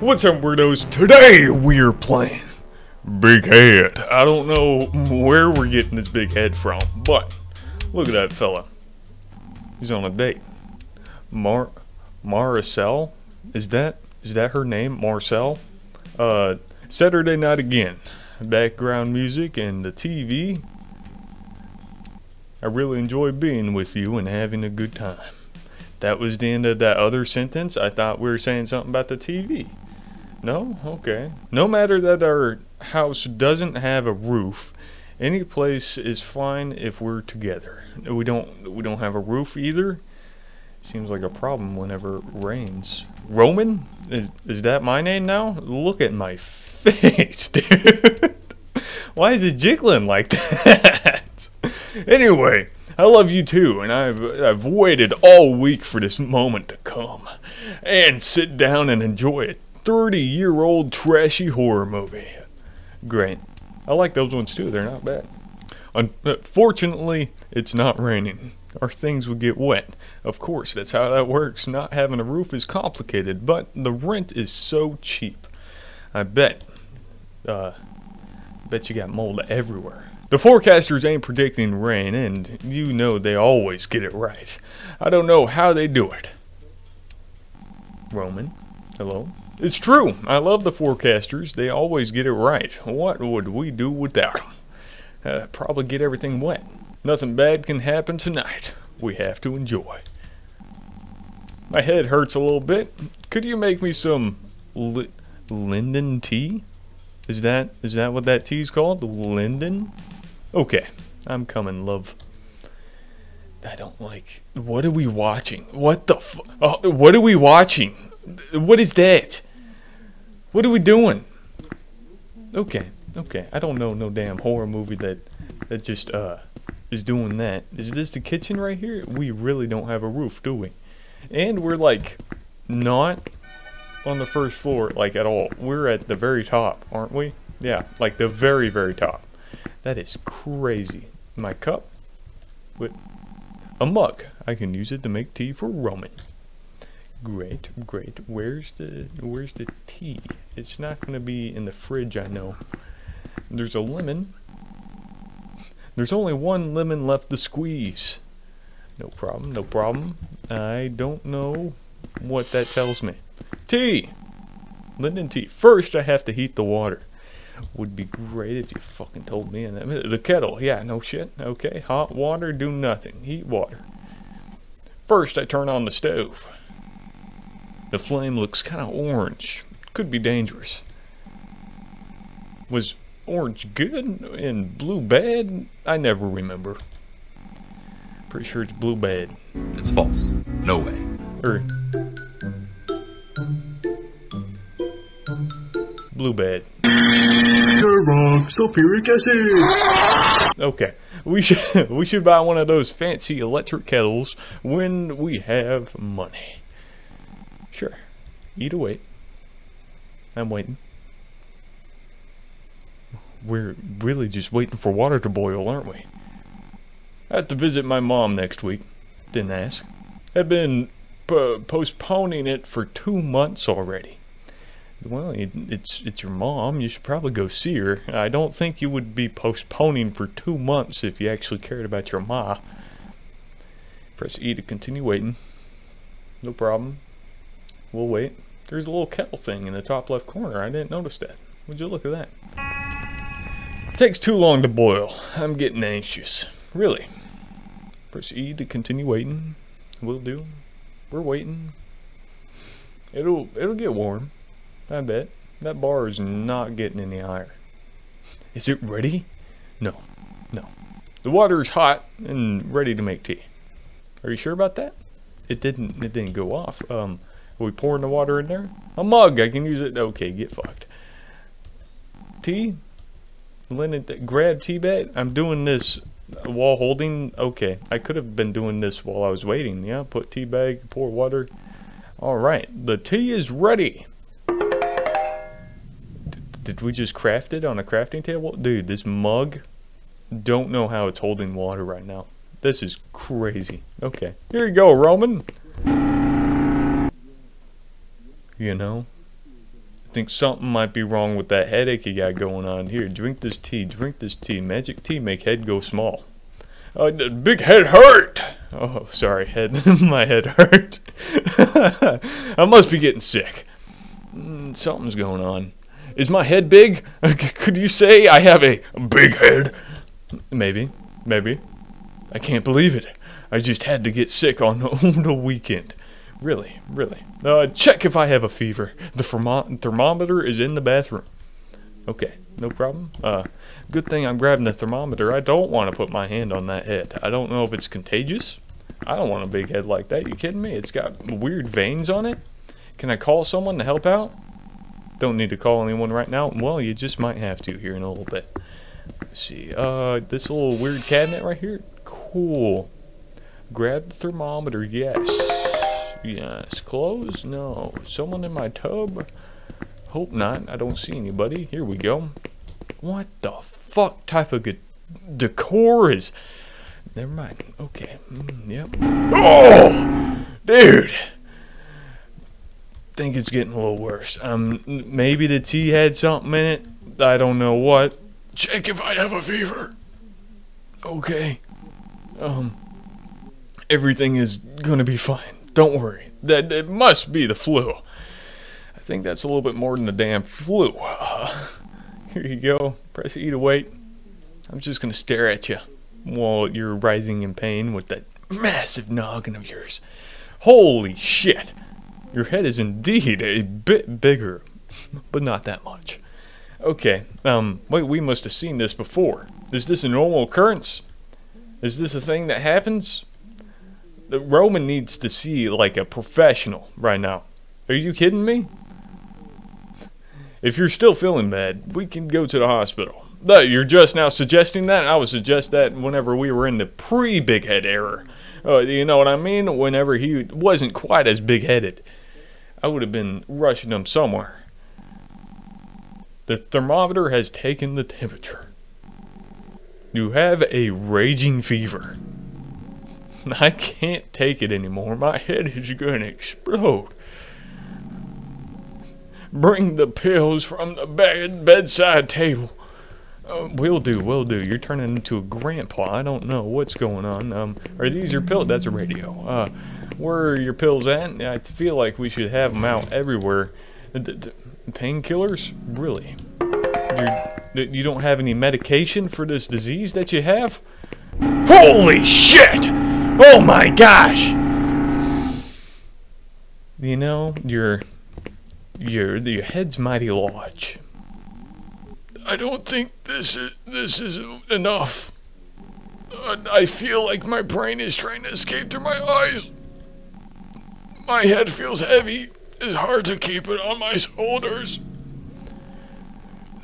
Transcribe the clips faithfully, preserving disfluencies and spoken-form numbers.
What's up, weirdos? Today we're playing Big Head. I don't know where we're getting this Big Head from, but look at that fella. He's on a date. Mar Maricel? Is that is that her name? Maricel? Uh, Saturday night again. Background music and the T V. I really enjoy being with you and having a good time. That was the end of that other sentence. I thought we were saying something about the T V. No? Okay. No matter that our house doesn't have a roof, any place is fine if we're together. We don't we don't have a roof either. Seems like a problem whenever it rains. Roman? Is is that my name now? Look at my face, dude. Why is it jiggling like that? Anyway, I love you too, and I've I've waited all week for this moment to come, and sit down and enjoy a thirty-year-old trashy horror movie. Great, I like those ones too. They're not bad. Unfortunately, it's not raining, or things would get wet. Of course, that's how that works. Not having a roof is complicated, but the rent is so cheap. I bet, uh, bet you got mold everywhere. The forecasters ain't predicting rain, and you know they always get it right. I don't know how they do it. Roman, hello? It's true. I love the forecasters. They always get it right. What would we do without them? Uh, probably get everything wet. Nothing bad can happen tonight. We have to enjoy. My head hurts a little bit. Could you make me some Li Linden tea? Is that is that what that tea's called? Linden? Okay, I'm coming, love. I don't like. What are we watching? What the f? Oh, what are we watching? What is that? What are we doing? Okay, okay. I don't know no damn horror movie that that just uh is doing that. Is this the kitchen right here? We really don't have a roof, do we? And we're like not on the first floor, like at all. We're at the very top, aren't we? Yeah, like the very, very top. That is crazy. My cup? With a mug. I can use it to make tea for Roman. Great, great. Where's the where's the tea? It's not gonna be in the fridge, I know. There's a lemon. There's only one lemon left to squeeze. No problem, no problem. I don't know what that tells me. Tea! Linden tea. First, I have to heat the water. Would be great if you fucking told me. And the kettle. Yeah, no shit. Okay. Hot water, do nothing. Heat water. First, I turn on the stove. The flame looks kind of orange. Could be dangerous. Was orange good and blue bad? I never remember. Pretty sure it's blue bad. It's false. No way. Or... blue bed. You're wrong. Sulfuric acid. Okay, we should we should buy one of those fancy electric kettles when we have money. Sure, eat away. I'm waiting. We're really just waiting for water to boil, aren't we? I have to visit my mom next week. Didn't ask. I've been p postponing it for two months already. Well, it, it's it's your mom. You should probably go see her. I don't think you would be postponing for two months if you actually cared about your ma. Press E to continue waiting. No problem. We'll wait. There's a little kettle thing in the top left corner. I didn't notice that. Would you look at that? It takes too long to boil. I'm getting anxious. Really. Press E to continue waiting. Will do. We're waiting. It'll it'll get warm. I bet. That bar is not getting any higher. Is it ready? No. No. The water is hot and ready to make tea. Are you sure about that? It didn't it didn't go off. Um are we pouring the water in there? A mug, I can use it. Okay, get fucked. Tea? Linen th grab tea bag? I'm doing this while holding. Okay. I could have been doing this while I was waiting. Yeah, put tea bag, pour water. Alright, the tea is ready. Did we just craft it on a crafting table? Dude, this mug, don't know how it's holding water right now. This is crazy. Okay. Here you go, Roman. You know, think something might be wrong with that headache you got going on here. Drink this tea. Drink this tea. Magic tea make head go small. Uh, big head hurt. Oh, sorry, head. My head hurt. I must be getting sick. Mm, something's going on. Is my head big? Could you say I have a big head? Maybe. Maybe. I can't believe it. I just had to get sick on the weekend. Really, really. Uh, check if I have a fever. The thermometer is in the bathroom. Okay, no problem. Uh, good thing I'm grabbing the thermometer. I don't want to put my hand on that head. I don't know if it's contagious. I don't want a big head like that. You kidding me? It's got weird veins on it. Can I call someone to help out? Don't need to call anyone right now. Well, you just might have to here in a little bit. Let's see. Uh, this little weird cabinet right here. Cool. Grab the thermometer. Yes. Yes. Clothes? No. Someone in my tub? Hope not. I don't see anybody. Here we go. What the fuck type of good decor is? Never mind. Okay. Mm, yep. Oh! Dude! Think it's getting a little worse. Um, maybe the tea had something in it. I don't know what. Check if I have a fever. Okay. Um, everything is gonna be fine. Don't worry. That it must be the flu. I think that's a little bit more than the damn flu. Uh, here you go. Press E to wait. I'm just gonna stare at you while you're writhing in pain with that massive noggin of yours. Holy shit. Your head is indeed a bit bigger, but not that much. Okay. Um. Wait. We must have seen this before. Is this a normal occurrence? Is this a thing that happens? The Roman needs to see, like, a professional right now. Are you kidding me? If you're still feeling bad, we can go to the hospital. No, you're just now suggesting that? I would suggest that whenever we were in the pre-big head era. Uh, you know what I mean? Whenever he wasn't quite as big-headed. I would have been rushing him somewhere. The thermometer has taken the temperature. You have a raging fever. I can't take it anymore. My head is going to explode. Bring the pills from the bed bedside table. Uh, will do, will do. You're turning into a grandpa. I don't know what's going on. Um, are these your pills? That's a radio. Uh, where are your pills at? I feel like we should have them out everywhere. Painkillers? Really? You're, you don't have any medication for this disease that you have? Holy shit! Oh my gosh! You know, your your your head's mighty large. I don't think this is this is enough. Uh, I feel like my brain is trying to escape through my eyes. My head feels heavy. It's hard to keep it on my shoulders.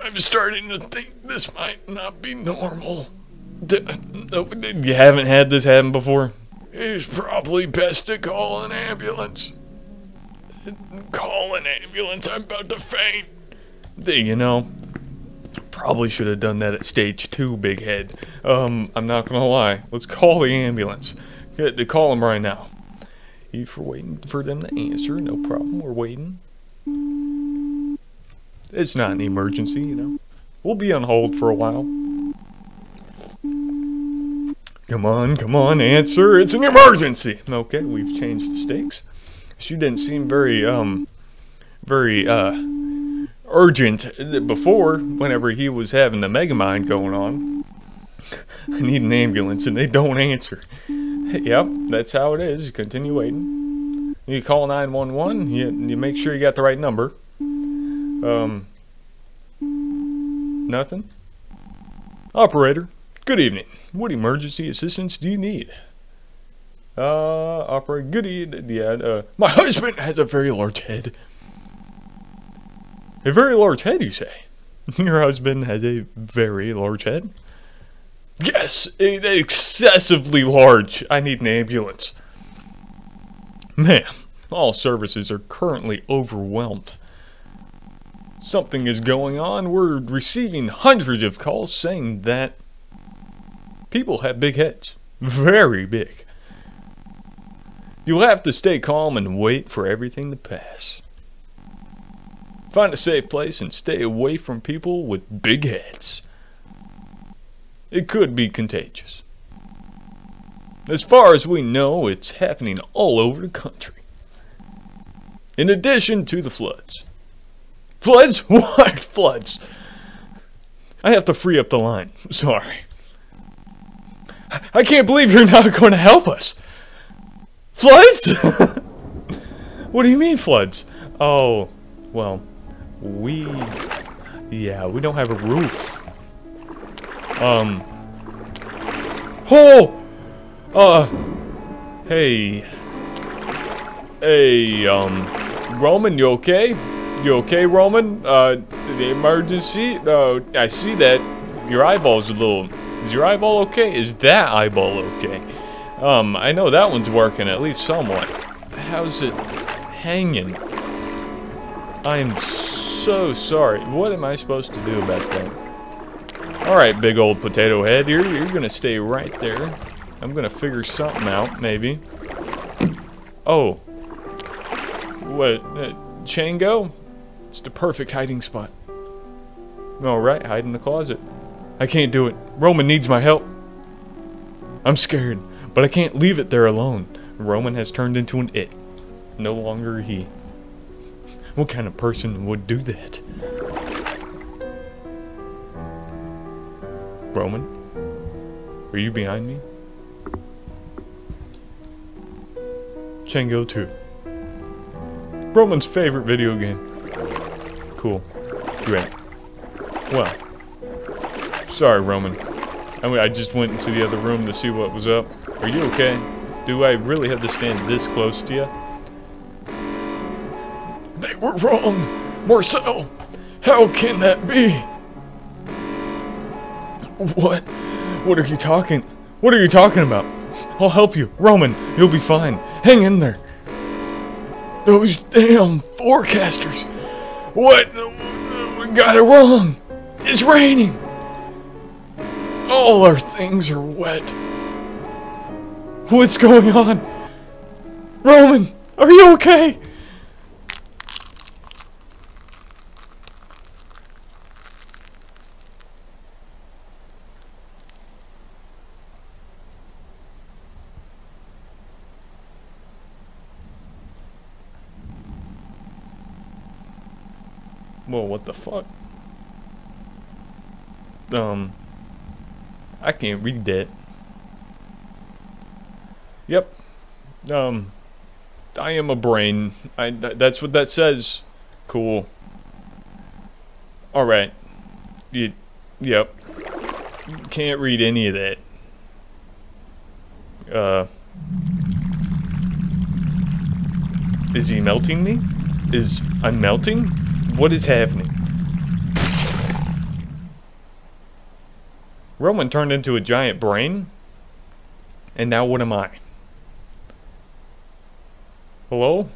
I'm starting to think this might not be normal. You haven't had this happen before? It's probably best to call an ambulance. Call an ambulance, I'm about to faint. You know, probably should have done that at stage two, big head. Um, I'm not gonna lie. Let's call the ambulance. Get to call him right now. You for waiting for them to answer, no problem, we're waiting. It's not an emergency, you know. We'll be on hold for a while. Come on, come on, answer. It's an emergency. Okay, we've changed the stakes. She didn't seem very, um, very, uh, urgent before, whenever he was having the megamind going on. I need an ambulance, and they don't answer. Yep, that's how it is. Continue waiting. You call nine one one, you, you make sure you got the right number. Um, nothing? Operator. Good evening. What emergency assistance do you need? Uh, operator. Good evening. Yeah, uh, my husband has a very large head. A very large head, you say? Your husband has a very large head? Yes, excessively large. I need an ambulance. Man, all services are currently overwhelmed. Something is going on. We're receiving hundreds of calls saying that people have big heads. Very big. You'll have to stay calm and wait for everything to pass. Find a safe place and stay away from people with big heads. It could be contagious. As far as we know, it's happening all over the country. In addition to the floods. Floods? What floods? I have to free up the line. Sorry. I can't believe you're not going to help us. Floods? What do you mean floods? Oh, well, we... Yeah, we don't have a roof. Um... Oh! Uh... Hey... Hey, um... Roman, you okay? You okay, Roman? Uh, the emergency? Uh, I see that your eyeball's a little... Is your eyeball okay? Is that eyeball okay? Um, I know that one's working at least somewhat. How's it hanging? I'm so sorry. What am I supposed to do about that? Alright, big old potato head. You're, you're gonna stay right there. I'm gonna figure something out, maybe. Oh. What? Uh, Chango? It's the perfect hiding spot. Alright, hide in the closet. I can't do it. Roman needs my help. I'm scared, but I can't leave it there alone. Roman has turned into an it. No longer he. What kind of person would do that? Roman? Are you behind me? Chango two. Roman's favorite video game. Cool. Great. Well. Sorry, Roman. I mean, I just went into the other room to see what was up. Are you okay? Do I really have to stand this close to you? They were wrong! Maricel! How can that be? What? What are you talking? What are you talking about? I'll help you. Roman, you'll be fine. Hang in there. Those damn forecasters. What? We got it wrong. It's raining. All our things are wet. What's going on? Roman, are you okay? Whoa, what the fuck? Um... I can't read that. Yep. Um, I am a brain. I, th that's what that says. Cool. Alright. You, yep. Can't read any of that. Uh. Is he melting me? Is I'm melting? What is happening? Roman turned into a giant brain, and now what am I? Hello?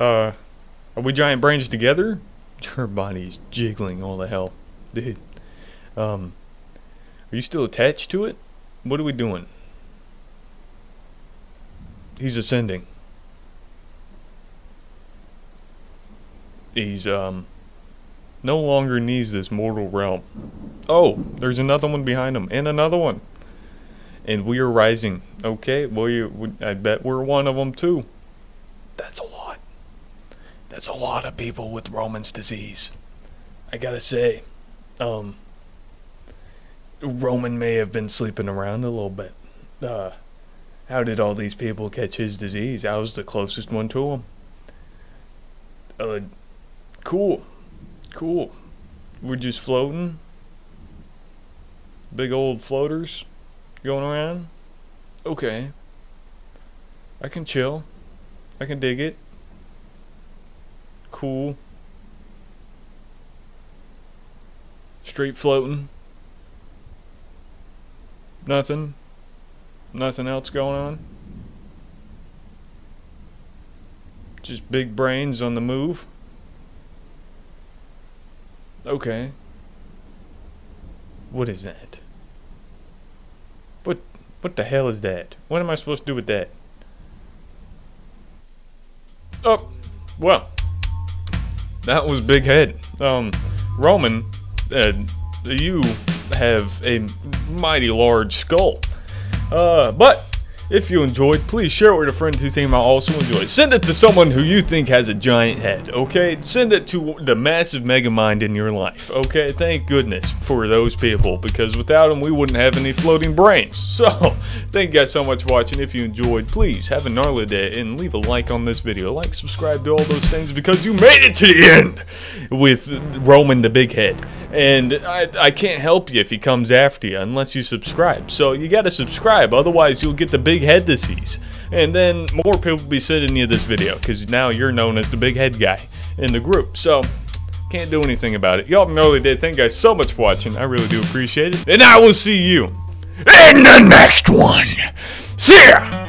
Uh, are we giant brains together? Her body's jiggling all the hell. Dude. Um, are you still attached to it? What are we doing? He's ascending. He's, um... no longer needs this mortal realm. Oh, there's another one behind him, and another one. And we are rising. Okay, well, you, we, I bet we're one of them too. That's a lot. That's a lot of people with Roman's disease. I gotta say, um, Roman may have been sleeping around a little bit. Uh, how did all these people catch his disease? I was the closest one to him. Uh, cool. Cool. We're just floating. Big old floaters going around. Okay. I can chill. I can dig it. Cool. Straight floating. Nothing. Nothing else going on. Just big brains on the move. Okay. What is that? What what the hell is that? What am I supposed to do with that? Oh, well. that was Big Head. Um, Roman, uh, you have a mighty large skull. Uh, but if you enjoyed, please share it with a friend who you think might also enjoy it. Send it to someone who you think has a giant head, okay? Send it to the massive megamind in your life, okay? Thank goodness for those people, because without them, we wouldn't have any floating brains. So, thank you guys so much for watching. If you enjoyed, please have a gnarly day and leave a like on this video. Like, subscribe to all those things, because you made it to the end with Roman the Big Head. And I, I can't help you if he comes after you unless you subscribe. So, you gotta subscribe, otherwise you'll get the big head disease. And then more people will be sending you this video, because now you're known as the big head guy in the group. So, can't do anything about it. Y'all know they did. Thank you guys so much for watching. I really do appreciate it. And I will see you in the next one. See ya!